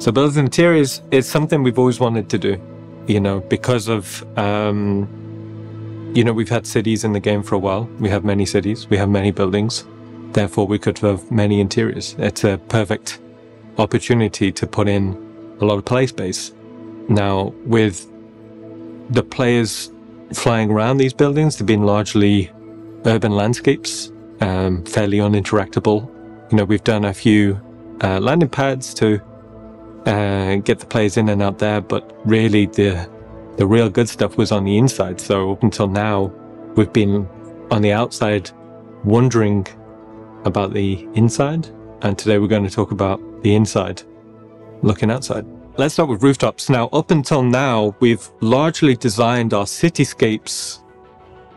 So building interiors is something we've always wanted to do, you know, because of, you know, we've had cities in the game for a while. We have many cities, we have many buildings, therefore we could have many interiors. It's a perfect opportunity to put in a lot of play space. Now, with the players flying around these buildings, they've been largely urban landscapes, fairly uninteractable. You know, we've done a few landing pads to get the players in and out there, but really the real good stuff was on the inside. So up until now, we've been on the outside wondering about the inside, and today we're going to talk about the inside, looking outside. Let's start with rooftops. Now, up until now, we've largely designed our cityscapes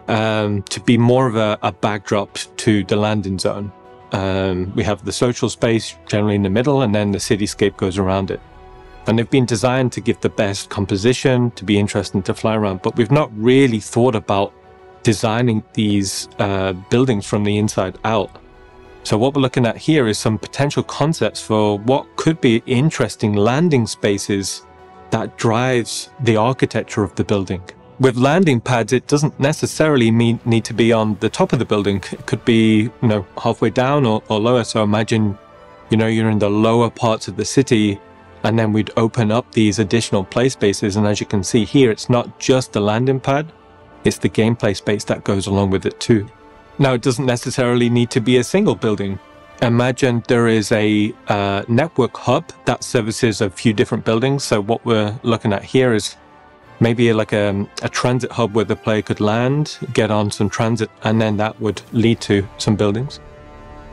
to be more of a backdrop to the landing zone. We have the social space generally in the middle, and then the cityscape goes around it. And they've been designed to give the best composition, to be interesting to fly around, but we've not really thought about designing these buildings from the inside out. So what we're looking at here is some potential concepts for what could be interesting landing spaces that drives the architecture of the building. With landing pads, it doesn't necessarily need to be on the top of the building. It could be, you know, halfway down or lower. So imagine, you know, you're in the lower parts of the city, and then we'd open up these additional play spaces. And as you can see here, it's not just the landing pad, it's the gameplay space that goes along with it too. Now, it doesn't necessarily need to be a single building. Imagine there is a network hub that services a few different buildings. So what we're looking at here is maybe like a transit hub where the player could land, get on some transit, and then that would lead to some buildings.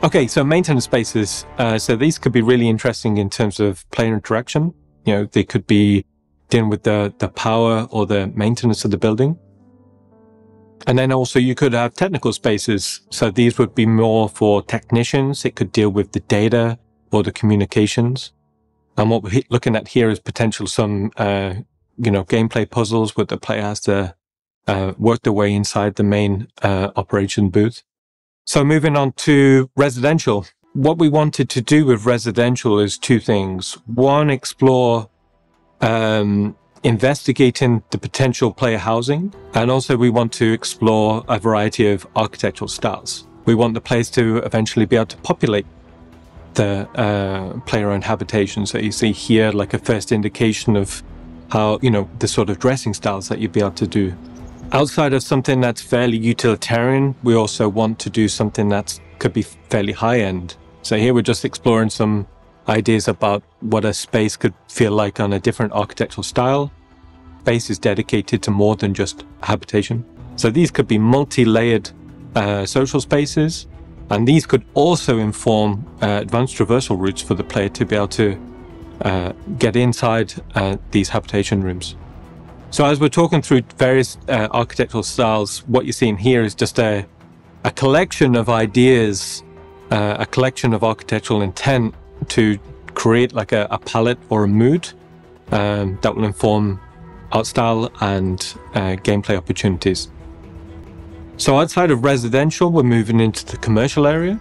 Okay, so maintenance spaces. So these could be really interesting in terms of player interaction. You know, they could be dealing with the power or the maintenance of the building. And then also you could have technical spaces. So these would be more for technicians. It could deal with the data or the communications. And what we're looking at here is potential some, you know, gameplay puzzles where the player has to work their way inside the main operation booth. So moving on to residential. What we wanted to do with residential is two things. One, explore investigating the potential player housing, and also we want to explore a variety of architectural styles. We want the players to eventually be able to populate the player-owned habitation. So you see here like a first indication of how, you know, the sort of dressing styles that you'd be able to do. Outside of something that's fairly utilitarian, we also want to do something that could be fairly high-end. So here we're just exploring some ideas about what a space could feel like on a different architectural style. Space is dedicated to more than just habitation. So these could be multi-layered social spaces, and these could also inform advanced traversal routes for the player to be able to get inside these habitation rooms. So as we're talking through various architectural styles, what you're seeing here is just a collection of ideas, a collection of architectural intent to create like a palette or a mood that will inform art style and gameplay opportunities. So outside of residential, we're moving into the commercial area.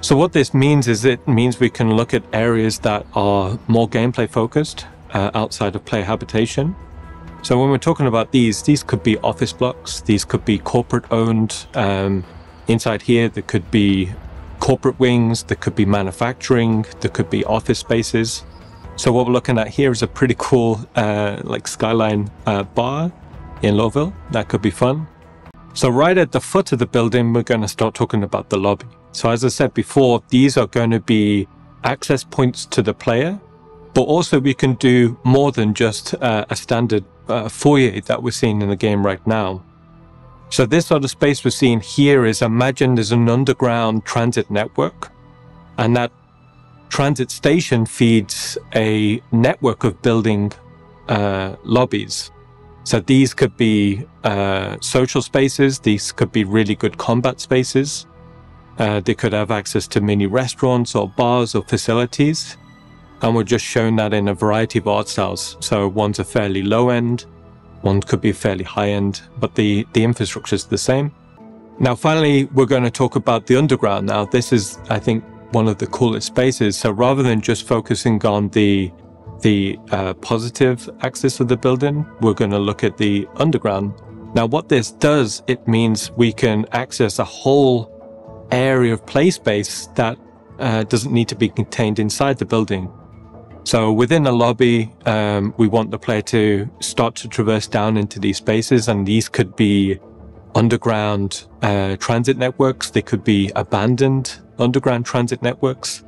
So what this means is it means we can look at areas that are more gameplay focused outside of player habitation. So when we're talking about these could be office blocks, these could be corporate owned. Inside here, there could be corporate wings, there could be manufacturing, there could be office spaces. So what we're looking at here is a pretty cool like skyline bar in Lowville. That could be fun. So right at the foot of the building, we're going to start talking about the lobby. So as I said before, these are going to be access points to the player, but also we can do more than just a standard foyer that we're seeing in the game right now. So this sort of space we're seeing here is, imagine there's an underground transit network, and that transit station feeds a network of building lobbies. So these could be social spaces, these could be really good combat spaces, they could have access to mini restaurants or bars or facilities, and we're just showing that in a variety of art styles. So one's a fairly low end, one could be fairly high-end, but the infrastructure is the same. Now, finally, we're going to talk about the underground. Now, this is, I think, one of the coolest spaces. So rather than just focusing on the the positive axis of the building, we're going to look at the underground. Now what this does, it means we can access a whole area of play space that doesn't need to be contained inside the building. So within a lobby, we want the player to start to traverse down into these spaces, and these could be underground transit networks, they could be abandoned underground transit networks.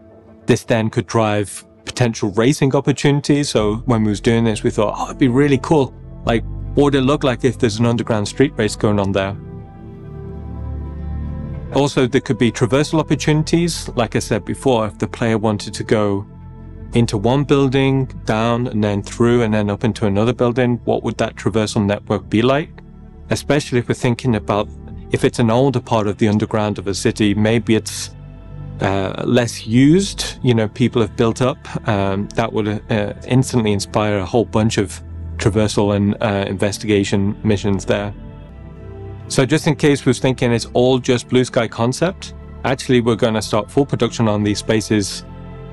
This then could drive potential racing opportunities. So when we was doing this, we thought, oh, it'd be really cool. Like, what would it look like if there's an underground street race going on there? Also, there could be traversal opportunities. Like I said before, if the player wanted to go into one building, down, and then through, and then up into another building, what would that traversal network be like? Especially if we're thinking about, if it's an older part of the underground of a city, maybe it's less used, you know, people have built up, that would instantly inspire a whole bunch of traversal and investigation missions there. So just in case we was thinking it's all just blue sky concept, actually we're going to start full production on these spaces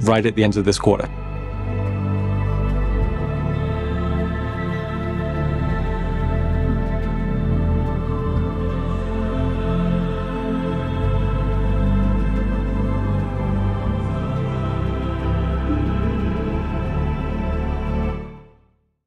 right at the end of this quarter.